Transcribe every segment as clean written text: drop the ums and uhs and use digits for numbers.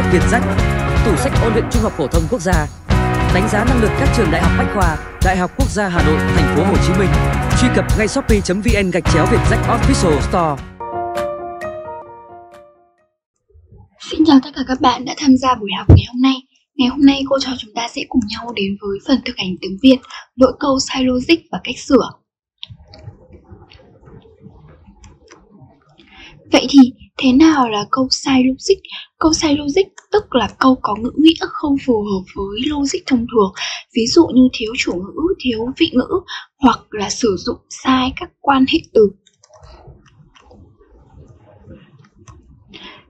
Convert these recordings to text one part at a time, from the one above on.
sách VietJack, tủ sách ôn luyện trung học phổ thông quốc gia, đánh giá năng lực các trường Đại học Bách Khoa, Đại học Quốc gia Hà Nội, thành phố Hồ Chí Minh. Truy cập ngay shopee.vn/VietJack Official Store. Xin chào tất cả các bạn đã tham gia buổi học ngày hôm nay. Ngày hôm nay cô trò chúng ta sẽ cùng nhau đến với phần thực hành tiếng Việt, lỗi câu sai logic và cách sửa. Vậy thì thế nào là câu sai logic? Câu sai logic tức là câu có ngữ nghĩa không phù hợp với logic thông thường, ví dụ như thiếu chủ ngữ, thiếu vị ngữ hoặc là sử dụng sai các quan hệ từ.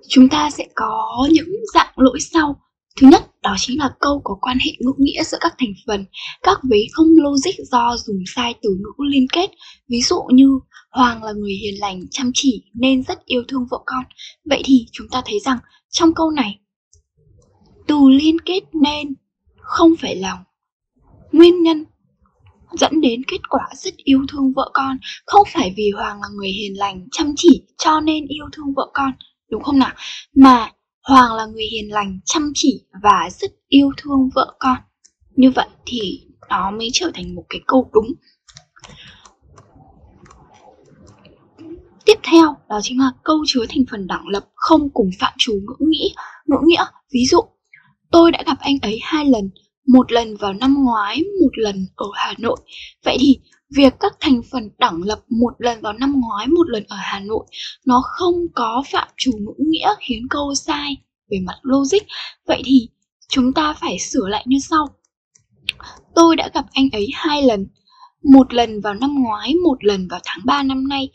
Chúng ta sẽ có những dạng lỗi sau. Thứ nhất, đó chính là câu có quan hệ ngữ nghĩa giữa các thành phần, các vế không logic do dùng sai từ ngữ liên kết. Ví dụ như Hoàng là người hiền lành, chăm chỉ nên rất yêu thương vợ con. Vậy thì chúng ta thấy rằng trong câu này, từ liên kết nên không phải là nguyên nhân dẫn đến kết quả rất yêu thương vợ con. Không phải vì Hoàng là người hiền lành, chăm chỉ cho nên yêu thương vợ con, đúng không nào? Mà Hoàng là người hiền lành, chăm chỉ và rất yêu thương vợ con. Như vậy thì nó mới trở thành một cái câu đúng. Tiếp theo, đó chính là câu chứa thành phần đẳng lập không cùng phạm trù ngữ nghĩa. Ví dụ, tôi đã gặp anh ấy 2 lần, một lần vào năm ngoái, một lần ở Hà Nội. Vậy thì việc các thành phần đẳng lập một lần vào năm ngoái, một lần ở Hà Nội nó không có phạm trù ngữ nghĩa khiến câu sai về mặt logic. Vậy thì chúng ta phải sửa lại như sau. Tôi đã gặp anh ấy 2 lần, một lần vào năm ngoái, một lần vào tháng 3 năm nay.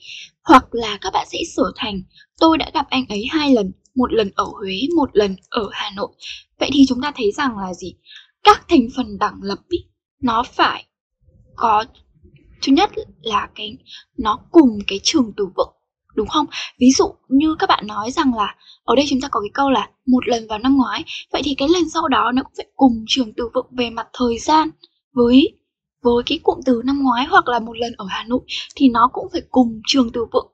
Hoặc là các bạn sẽ sửa thành tôi đã gặp anh ấy 2 lần, một lần ở Huế, một lần ở Hà Nội. Vậy thì chúng ta thấy rằng là gì? Các thành phần đẳng lập ý, nó phải có, thứ nhất là nó cùng cái trường từ vựng, đúng không? Ví dụ như các bạn nói rằng là ở đây chúng ta có cái câu là một lần vào năm ngoái. Vậy thì cái lần sau đó nó cũng phải cùng trường từ vựng về mặt thời gian với cái cụm từ năm ngoái, hoặc là một lần ở Hà Nội thì nó cũng phải cùng trường từ vựng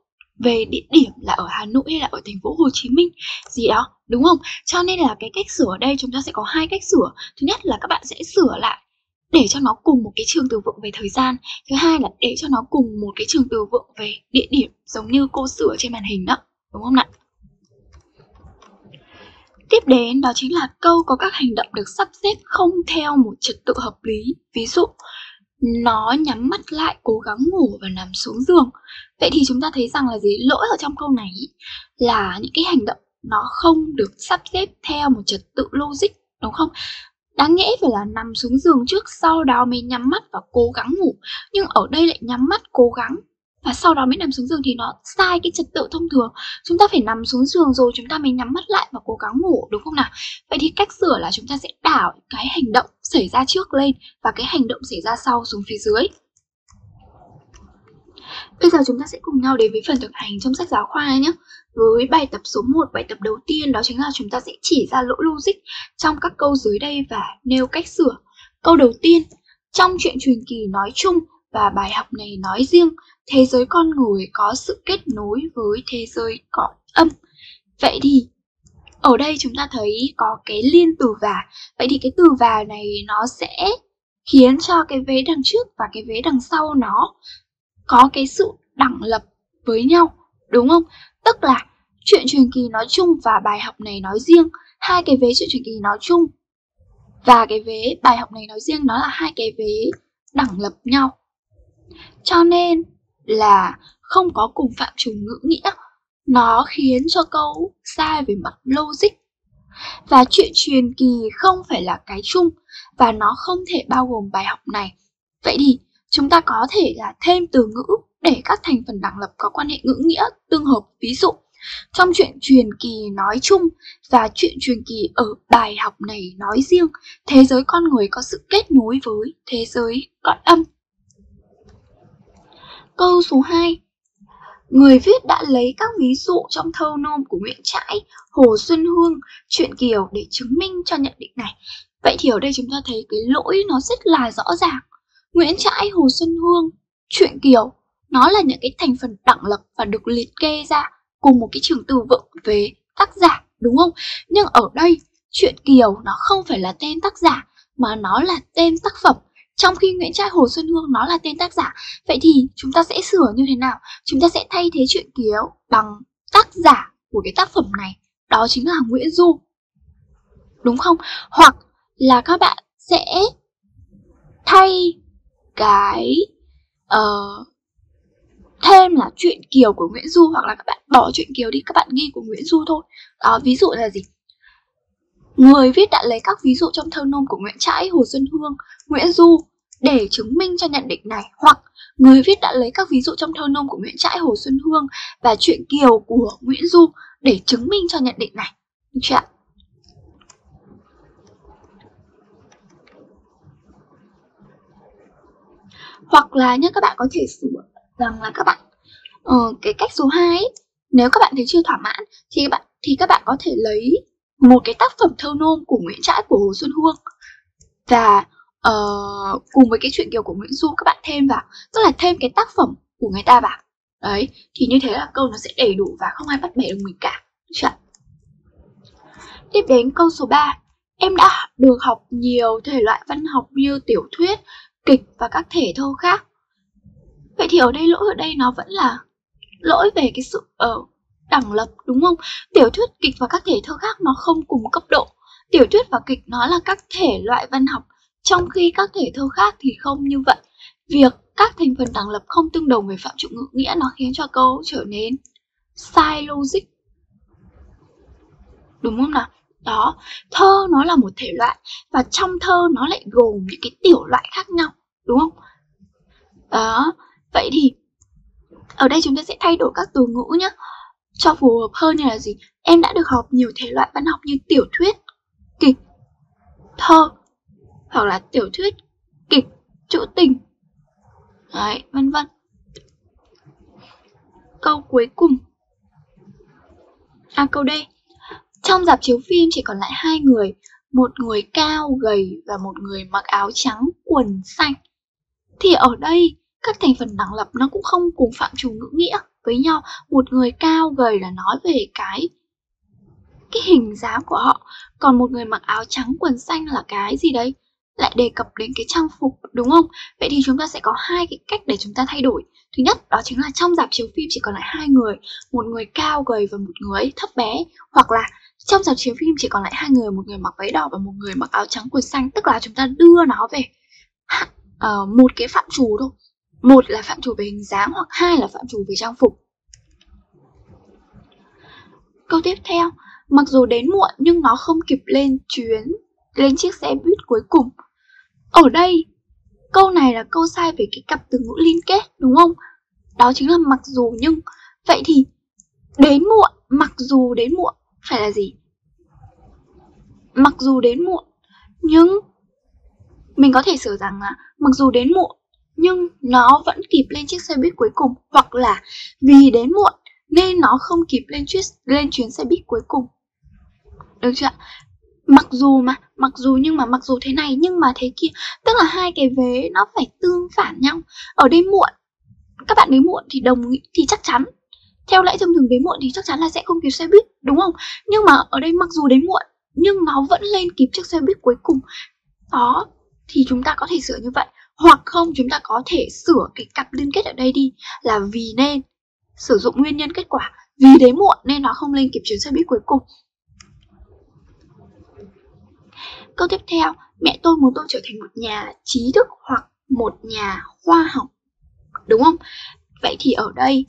về địa điểm là ở Hà Nội hay là ở thành phố Hồ Chí Minh gì đó, đúng không? Cho nên là cái cách sửa ở đây chúng ta sẽ có 2 cách sửa. Thứ nhất là các bạn sẽ sửa lại để cho nó cùng một cái trường từ vựng về thời gian. Thứ hai là để cho nó cùng một cái trường từ vựng về địa điểm, giống như cô sửa trên màn hình đó, đúng không nào? Tiếp đến đó chính là câu có các hành động được sắp xếp không theo một trật tự hợp lý. Ví dụ, nó nhắm mắt lại, cố gắng ngủ và nằm xuống giường. Vậy thì chúng ta thấy rằng là gì? Lỗi ở trong câu này là những cái hành động nó không được sắp xếp theo một trật tự logic, đúng không? Đáng nhẽ phải là nằm xuống giường trước, sau đó mới nhắm mắt và cố gắng ngủ. Nhưng ở đây lại nhắm mắt, cố gắng và sau đó mới nằm xuống giường thì nó sai cái trật tự thông thường. Chúng ta phải nằm xuống giường rồi chúng ta mới nhắm mắt lại và cố gắng ngủ, đúng không nào? Vậy thì cách sửa là chúng ta sẽ đảo cái hành động xảy ra trước lên và cái hành động xảy ra sau xuống phía dưới. Bây giờ chúng ta sẽ cùng nhau đến với phần thực hành trong sách giáo khoa nhé. Với bài tập số 1, bài tập đầu tiên đó chính là chúng ta sẽ chỉ ra lỗi logic trong các câu dưới đây và nêu cách sửa. Câu đầu tiên, trong truyện Truyện Kiều nói chung và bài học này nói riêng, thế giới con người có sự kết nối với thế giới cõi âm. Vậy thì ở đây chúng ta thấy có cái liên từ và. Vậy thì cái từ và này nó sẽ khiến cho cái vế đằng trước và cái vế đằng sau nó có cái sự đẳng lập với nhau, đúng không? Tức là chuyện Truyền Kỳ nói chung và bài học này nói riêng, hai cái vế chuyện Truyền Kỳ nói chung và cái vế bài học này nói riêng nó là hai cái vế đẳng lập nhau, cho nên là không có cùng phạm trù ngữ nghĩa, nó khiến cho câu sai về mặt logic. Và chuyện Truyền Kỳ không phải là cái chung và nó không thể bao gồm bài học này. Vậy thì chúng ta có thể là thêm từ ngữ để các thành phần đẳng lập có quan hệ ngữ nghĩa tương hợp. Ví dụ, trong chuyện Truyền Kỳ nói chung và chuyện Truyền Kỳ ở bài học này nói riêng, thế giới con người có sự kết nối với thế giới cõi âm. Câu số 2, người viết đã lấy các ví dụ trong thơ nôm của Nguyễn Trãi, Hồ Xuân Hương, Truyện Kiều để chứng minh cho nhận định này. Vậy thì ở đây chúng ta thấy cái lỗi nó rất là rõ ràng. Nguyễn Trãi, Hồ Xuân Hương, Truyện Kiều, nó là những cái thành phần đẳng lập và được liệt kê ra cùng một cái trường từ vựng về tác giả, đúng không? Nhưng ở đây Truyện Kiều nó không phải là tên tác giả mà nó là tên tác phẩm, trong khi Nguyễn Trãi, Hồ Xuân Hương nó là tên tác giả. Vậy thì chúng ta sẽ sửa như thế nào? Chúng ta sẽ thay thế Truyện Kiều bằng tác giả của cái tác phẩm này, đó chính là Nguyễn Du, đúng không? Hoặc là các bạn sẽ thay cái thêm là Truyện Kiều của Nguyễn Du, hoặc là các bạn bỏ Truyện Kiều đi, các bạn ghi của Nguyễn Du thôi. Ví dụ là gì? Người viết đã lấy các ví dụ trong thơ nôm của Nguyễn Trãi, Hồ Xuân Hương, Nguyễn Du để chứng minh cho nhận định này. Hoặc người viết đã lấy các ví dụ trong thơ nôm của Nguyễn Trãi, Hồ Xuân Hương và Truyện Kiều của Nguyễn Du để chứng minh cho nhận định này. Được chưa ạ? Hoặc là nhé, các bạn có thể sửa rằng là các bạn cái cách số 2 ấy, nếu các bạn thấy chưa thỏa mãn thì các bạn có thể lấy một cái tác phẩm thơ nôm của Nguyễn Trãi, của Hồ Xuân Hương và cùng với cái Truyện Kiều của Nguyễn Du các bạn thêm vào, tức là thêm cái tác phẩm của người ta vào. Đấy, thì như thế là câu nó sẽ đầy đủ và không ai bắt bẻ được mình cả. Tiếp đến câu số 3. Em đã được học nhiều thể loại văn học như tiểu thuyết, kịch và các thể thơ khác. Vậy thì ở đây lỗi nó vẫn là lỗi về cái sự đẳng lập, đúng không? Tiểu thuyết, kịch và các thể thơ khác nó không cùng cấp độ. Tiểu thuyết và kịch nó là các thể loại văn học, trong khi các thể thơ khác thì không như vậy. Việc các thành phần đẳng lập không tương đồng về phạm trụ ngữ nghĩa nó khiến cho câu trở nên sai logic, đúng không nào? Đó, thơ nó là một thể loại và trong thơ nó lại gồm những cái tiểu loại khác nhau, đúng không? Đó, vậy thì ở đây chúng ta sẽ thay đổi các từ ngữ nhé, cho phù hợp hơn. Như là gì? Em đã được học nhiều thể loại văn học như tiểu thuyết, kịch, thơ, hoặc là tiểu thuyết, kịch, trữ tình, đấy, vân vân. Câu cuối cùng, câu D. Trong rạp chiếu phim chỉ còn lại hai người, một người cao gầy và một người mặc áo trắng quần xanh. Thì ở đây các thành phần đẳng lập nó cũng không cùng phạm trù ngữ nghĩa với nhau. Một người cao gầy là nói về cái hình dáng của họ, còn một người mặc áo trắng quần xanh là cái gì đấy, lại đề cập đến cái trang phục, đúng không? Vậy thì chúng ta sẽ có hai cái cách để chúng ta thay đổi. Thứ nhất đó chính là trong rạp chiếu phim chỉ còn lại hai người, một người cao gầy và một người thấp bé, hoặc là trong rạp chiếu phim chỉ còn lại hai người, một người mặc váy đỏ và một người mặc áo trắng quần xanh. Tức là chúng ta đưa nó về một cái phạm trù thôi, một là phạm trù về hình dáng hoặc hai là phạm trù về trang phục. Câu tiếp theo, mặc dù đến muộn nhưng nó không kịp lên chiếc xe buýt cuối cùng. Ở đây câu này là câu sai về cái cặp từ ngữ liên kết, đúng không? Đó chính là mặc dù nhưng. Vậy thì đến muộn, mặc dù đến muộn phải là gì? Mặc dù đến muộn nhưng mình có thể sửa rằng là mặc dù đến muộn nhưng nó vẫn kịp lên chiếc xe buýt cuối cùng, hoặc là vì đến muộn nên nó không kịp lên chuyến xe buýt cuối cùng. Được chưa ạ? Mặc dù mà, mặc dù nhưng mà, mặc dù thế này nhưng mà thế kia, tức là hai cái vế nó phải tương phản nhau. Ở đây muộn, các bạn đến muộn thì chắc chắn theo lẽ thông thường đến muộn thì chắc chắn là sẽ không kịp xe buýt, đúng không? Nhưng mà ở đây mặc dù đến muộn nhưng nó vẫn lên kịp chiếc xe buýt cuối cùng. Đó, thì chúng ta có thể sửa như vậy. Hoặc không, chúng ta có thể sửa cái cặp liên kết ở đây đi, là vì nên, sử dụng nguyên nhân kết quả. Vì đến muộn nên nó không lên kịp chuyến xe buýt cuối cùng. Câu tiếp theo, mẹ tôi muốn tôi trở thành một nhà trí thức hoặc một nhà khoa học, đúng không? Vậy thì ở đây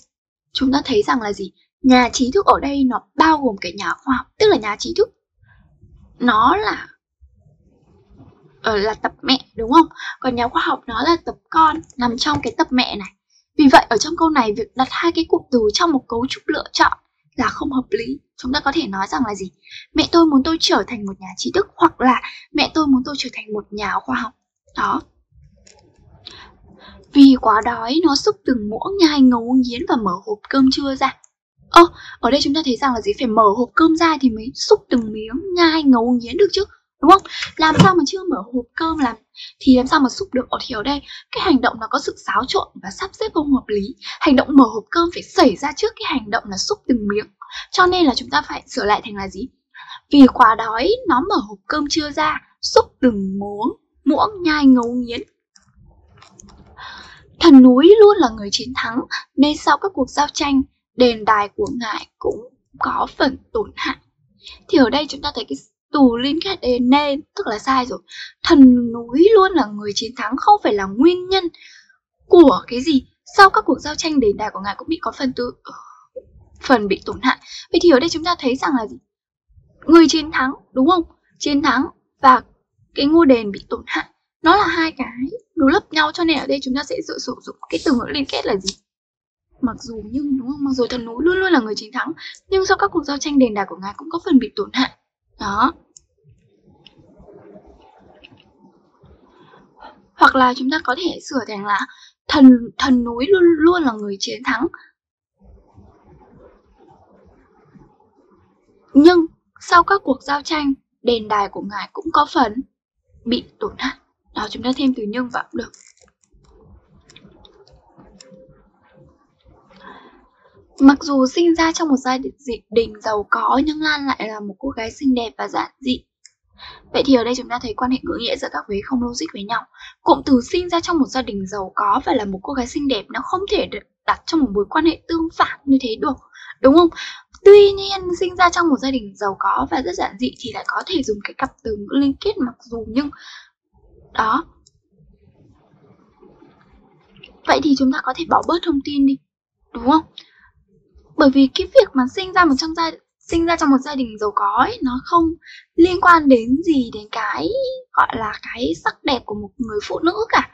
chúng ta thấy rằng là gì? Nhà trí thức ở đây nó bao gồm cái nhà khoa học, tức là nhà trí thức nó là tập mẹ, đúng không? Còn nhà khoa học nó là tập con, nằm trong cái tập mẹ này. Vì vậy ở trong câu này việc đặt hai cái cụm từ trong một cấu trúc lựa chọn là không hợp lý. Chúng ta có thể nói rằng là gì? Mẹ tôi muốn tôi trở thành một nhà trí thức, hoặc là mẹ tôi muốn tôi trở thành một nhà khoa học. Đó. Vì quá đói nó xúc từng muỗng nhai ngấu nghiến và mở hộp cơm trưa ra. Ở đây chúng ta thấy rằng là gì? Phải mở hộp cơm ra thì mới xúc từng miếng nhai ngấu nghiến được chứ, đúng không? Làm sao mà chưa mở hộp cơm thì làm sao mà xúc được? Thì ở đây cái hành động nó có sự xáo trộn và sắp xếp không hợp lý. Hành động mở hộp cơm phải xảy ra trước cái hành động là xúc từng miếng, cho nên là chúng ta phải sửa lại thành là gì? Vì quá đói, nó mở hộp cơm trưa ra, xúc từng muỗng, muỗng nhai ngấu nghiến. Thần núi luôn là người chiến thắng, nên sau các cuộc giao tranh, đền đài của ngài cũng có phần tổn hại. Thì ở đây chúng ta thấy cái từ liên kết đến nên, tức là sai rồi. Thần núi luôn là người chiến thắng không phải là nguyên nhân của cái gì. Sau các cuộc giao tranh, đền đài của ngài cũng bị có phần bị tổn hại. Vậy thì ở đây chúng ta thấy rằng là gì? Người chiến thắng, đúng không? Chiến thắng và cái ngôi đền bị tổn hại, nó là hai cái đối lập nhau, cho nên ở đây chúng ta sẽ sử dụng cái từ ngữ liên kết là gì? Mặc dù nhưng, đúng không? Mặc dù thần núi luôn luôn là người chiến thắng, nhưng sau các cuộc giao tranh, đền đài của ngài cũng có phần bị tổn hại. Đó. Hoặc là chúng ta có thể sửa thành là thần núi luôn luôn là người chiến thắng, nhưng sau các cuộc giao tranh, đền đài của ngài cũng có phần bị tổn hại. Đó, chúng ta thêm từ nhưng vào cũng được. Mặc dù sinh ra trong một gia đình giàu có, nhưng Lan lại là một cô gái xinh đẹp và giản dị. Vậy thì ở đây chúng ta thấy quan hệ ngữ nghĩa giữa các vế không logic với nhau. Cụm từ sinh ra trong một gia đình giàu có và là một cô gái xinh đẹp nó không thể được đặt trong một mối quan hệ tương phản như thế được, đúng không? Tuy nhiên, sinh ra trong một gia đình giàu có và rất giản dị thì lại có thể dùng cái cặp từ ngữ liên kết mặc dù nhưng. Đó. Vậy thì chúng ta có thể bỏ bớt thông tin đi, đúng không? Bởi vì cái việc mà sinh ra trong một gia đình giàu có ấy, nó không liên quan đến gì đến cái gọi là cái sắc đẹp của một người phụ nữ cả,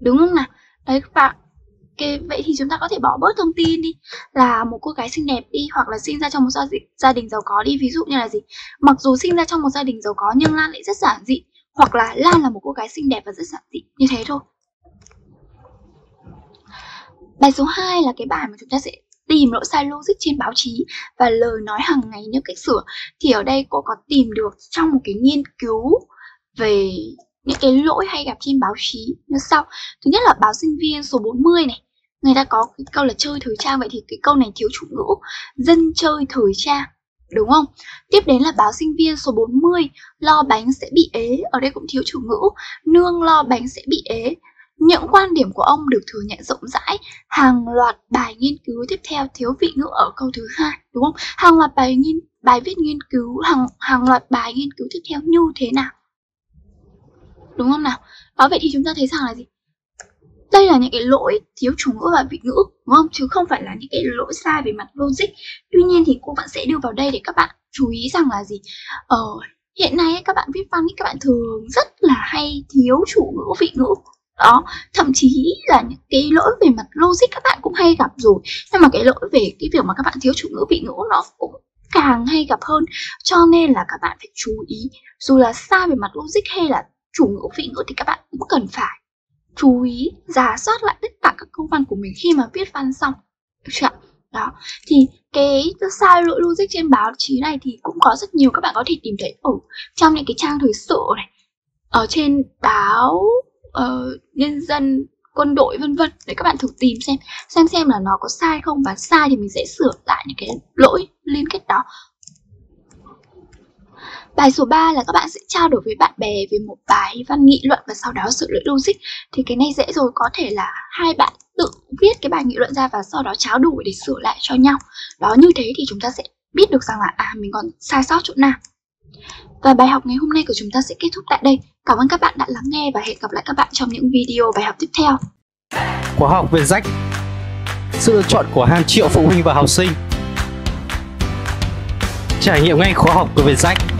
đúng không nào? Đấy, và vậy thì chúng ta có thể bỏ bớt thông tin đi, là một cô gái xinh đẹp đi, hoặc là sinh ra trong một gia đình giàu có đi. Ví dụ như là gì? Mặc dù sinh ra trong một gia đình giàu có nhưng Lan lại rất giản dị, hoặc là Lan là một cô gái xinh đẹp và rất giản dị, như thế thôi. Bài số 2 là cái bài mà chúng ta sẽ tìm lỗi sai logic trên báo chí và lời nói hàng ngày nếu cách sửa. Thì ở đây cô có tìm được trong một cái nghiên cứu về những cái lỗi hay gặp trên báo chí như sau. Thứ nhất là báo Sinh Viên số 40 này, người ta có cái câu là chơi thời trang. Vậy thì cái câu này thiếu chủ ngữ, dân chơi thời trang, đúng không? Tiếp đến là báo Sinh Viên số 40, lo bánh sẽ bị ế. Ở đây cũng thiếu chủ ngữ, nương lo bánh sẽ bị ế. Những quan điểm của ông được thừa nhận rộng rãi. Hàng loạt bài nghiên cứu. Tiếp theo thiếu vị ngữ ở câu thứ 2, đúng không? Hàng loạt bài nghiên cứu tiếp theo như thế nào, đúng không nào? Đó, vậy thì chúng ta thấy rằng là gì? Đây là những cái lỗi thiếu chủ ngữ và vị ngữ, đúng không? Chứ không phải là những cái lỗi sai về mặt logic. Tuy nhiên thì cô bạn sẽ đưa vào đây để các bạn chú ý rằng là gì? Hiện nay các bạn viết văn các bạn thường rất là hay thiếu chủ ngữ, vị ngữ. Đó, thậm chí là những cái lỗi về mặt logic các bạn cũng hay gặp rồi, nhưng mà cái lỗi về cái việc mà các bạn thiếu chủ ngữ, vị ngữ nó cũng càng hay gặp hơn. Cho nên là các bạn phải chú ý, dù là sai về mặt logic hay là chủ ngữ, vị ngữ thì các bạn cũng cần phải chú ý rà soát lại tất cả các câu văn của mình khi mà viết văn xong, được chưa? Đó, thì cái sai lỗi logic trên báo chí này thì cũng có rất nhiều, các bạn có thể tìm thấy ở trong những cái trang thời sự này, ở trên báo Nhân Dân, Quân Đội, vân vân. Để các bạn thử tìm xem là nó có sai không, và sai thì mình sẽ sửa lại những cái lỗi liên kết đó. Bài số 3 là các bạn sẽ trao đổi với bạn bè về một bài văn nghị luận và sau đó sửa lỗi logic. Thì cái này dễ rồi, có thể là hai bạn tự viết cái bài nghị luận ra và sau đó trao đổi để sửa lại cho nhau. Đó, như thế thì chúng ta sẽ biết được rằng là mình còn sai sót chỗ nào. Và bài học ngày hôm nay của chúng ta sẽ kết thúc tại đây. Cảm ơn các bạn đã lắng nghe và hẹn gặp lại các bạn trong những video bài học tiếp theo. Khóa học VietJack, sự lựa chọn của hàng triệu phụ huynh và học sinh. Trải nghiệm ngay khóa học của VietJack.